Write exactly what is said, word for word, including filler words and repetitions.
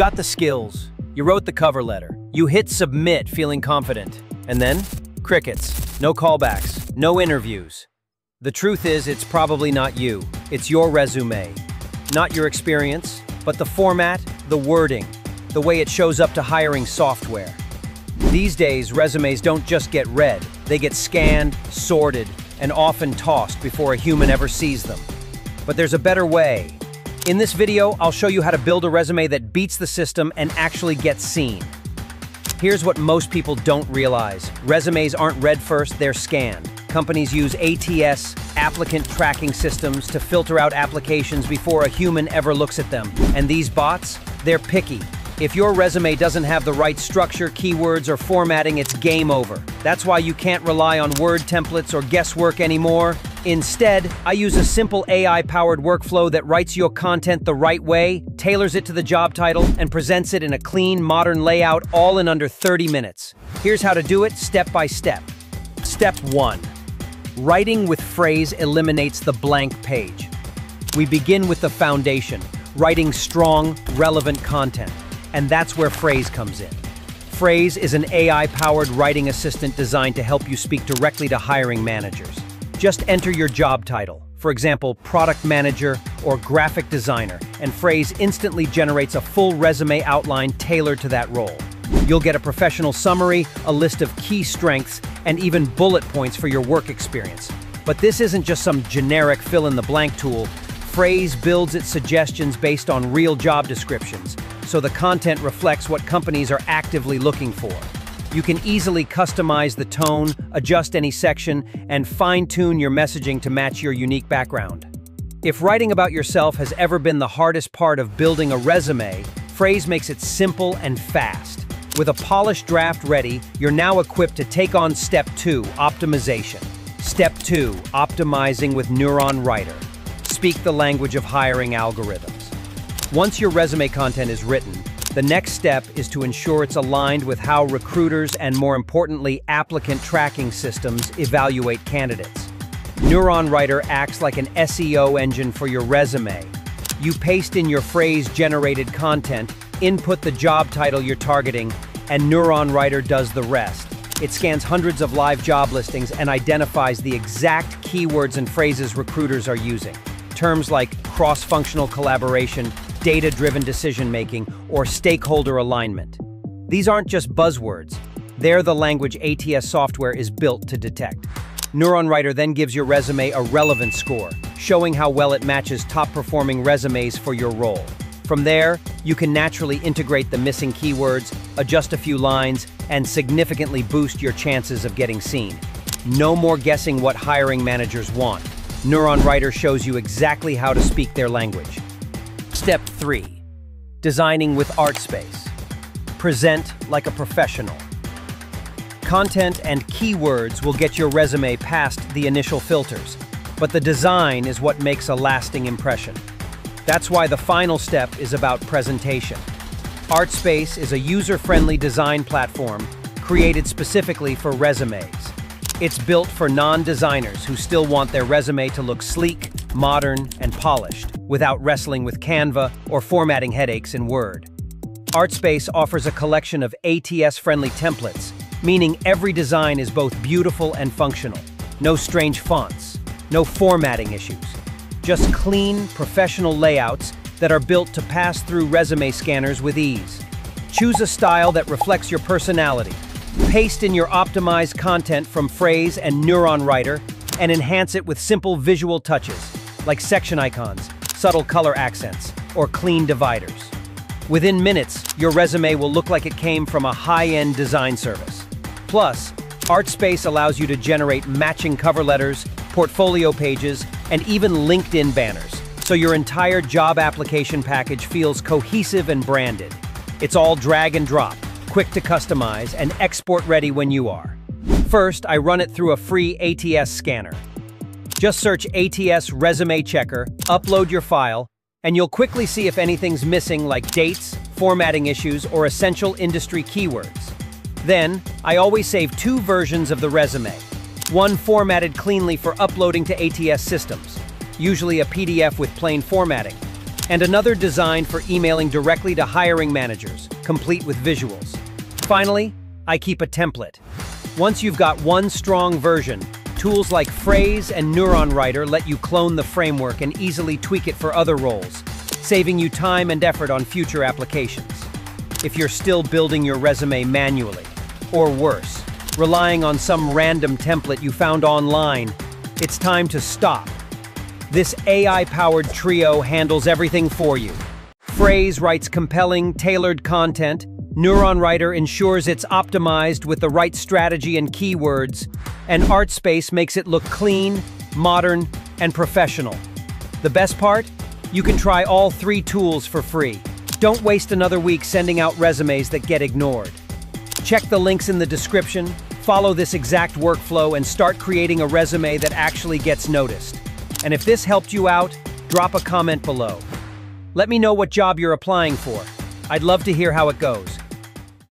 got the skills. You wrote the cover letter. You hit submit feeling confident. And then, crickets. No callbacks. No interviews. The truth is, it's probably not you. It's your resume. Not your experience, but the format, the wording, the way it shows up to hiring software. These days, resumes don't just get read. They get scanned, sorted, and often tossed before a human ever sees them. But there's a better way. In this video, I'll show you how to build a resume that beats the system and actually gets seen. Here's what most people don't realize. Resumes aren't read first, they're scanned. Companies use A T S, applicant tracking systems, to filter out applications before a human ever looks at them. And these bots, they're picky. If your resume doesn't have the right structure, keywords, or formatting, it's game over. That's why you can't rely on Word templates or guesswork anymore. Instead, I use a simple A I-powered workflow that writes your content the right way, tailors it to the job title, and presents it in a clean, modern layout, all in under thirty minutes. Here's how to do it step by step. Step one. Writing with Phrase eliminates the blank page. We begin with the foundation, writing strong, relevant content. And that's where Phrase comes in. Phrase is an A I-powered writing assistant designed to help you speak directly to hiring managers. Just enter your job title, for example, product manager or graphic designer, and Phrase instantly generates a full resume outline tailored to that role. You'll get a professional summary, a list of key strengths, and even bullet points for your work experience. But this isn't just some generic fill-in-the-blank tool. Phrase builds its suggestions based on real job descriptions, so the content reflects what companies are actively looking for. You can easily customize the tone, adjust any section, and fine-tune your messaging to match your unique background. If writing about yourself has ever been the hardest part of building a resume, Phrase makes it simple and fast. With a polished draft ready, you're now equipped to take on step two, optimization. Step two, optimizing with NeuronWriter. Speak the language of hiring algorithms. Once your resume content is written, the next step is to ensure it's aligned with how recruiters and, more importantly, applicant tracking systems evaluate candidates. NeuronWriter acts like an S E O engine for your resume. You paste in your Phrase-generated content, input the job title you're targeting, and NeuronWriter does the rest. It scans hundreds of live job listings and identifies the exact keywords and phrases recruiters are using. Terms like cross-functional collaboration, data-driven decision-making, or stakeholder alignment. These aren't just buzzwords. They're the language A T S software is built to detect. NeuronWriter then gives your resume a relevance score, showing how well it matches top-performing resumes for your role. From there, you can naturally integrate the missing keywords, adjust a few lines, and significantly boost your chances of getting seen. No more guessing what hiring managers want. NeuronWriter shows you exactly how to speak their language. Step three, designing with ArtSpace. Present like a professional. Content and keywords will get your resume past the initial filters, but the design is what makes a lasting impression. That's why the final step is about presentation. ArtSpace is a user-friendly design platform created specifically for resumes. It's built for non-designers who still want their resume to look sleek, modern, and polished, without wrestling with Canva or formatting headaches in Word. ArtSpace offers a collection of A T S-friendly templates, meaning every design is both beautiful and functional. No strange fonts, no formatting issues, just clean, professional layouts that are built to pass through resume scanners with ease. Choose a style that reflects your personality. Paste in your optimized content from Phrase and NeuronWriter and enhance it with simple visual touches, like section icons, subtle color accents, or clean dividers. Within minutes, your resume will look like it came from a high-end design service. Plus, ArtSpace allows you to generate matching cover letters, portfolio pages, and even LinkedIn banners, so your entire job application package feels cohesive and branded. It's all drag and drop, quick to customize, and export ready when you are. First, I run it through a free A T S scanner. Just search A T S Resume Checker, upload your file, and you'll quickly see if anything's missing, like dates, formatting issues, or essential industry keywords. Then, I always save two versions of the resume, one formatted cleanly for uploading to A T S systems, usually a P D F with plain formatting, and another designed for emailing directly to hiring managers, complete with visuals. Finally, I keep a template. Once you've got one strong version, tools like Phrase and NeuronWriter let you clone the framework and easily tweak it for other roles, saving you time and effort on future applications. If you're still building your resume manually, or worse, relying on some random template you found online, it's time to stop. This A I-powered trio handles everything for you. Phrase writes compelling, tailored content, NeuronWriter ensures it's optimized with the right strategy and keywords, and ArtSpace makes it look clean, modern, and professional. The best part? You can try all three tools for free. Don't waste another week sending out resumes that get ignored. Check the links in the description, follow this exact workflow, and start creating a resume that actually gets noticed. And if this helped you out, drop a comment below. Let me know what job you're applying for. I'd love to hear how it goes.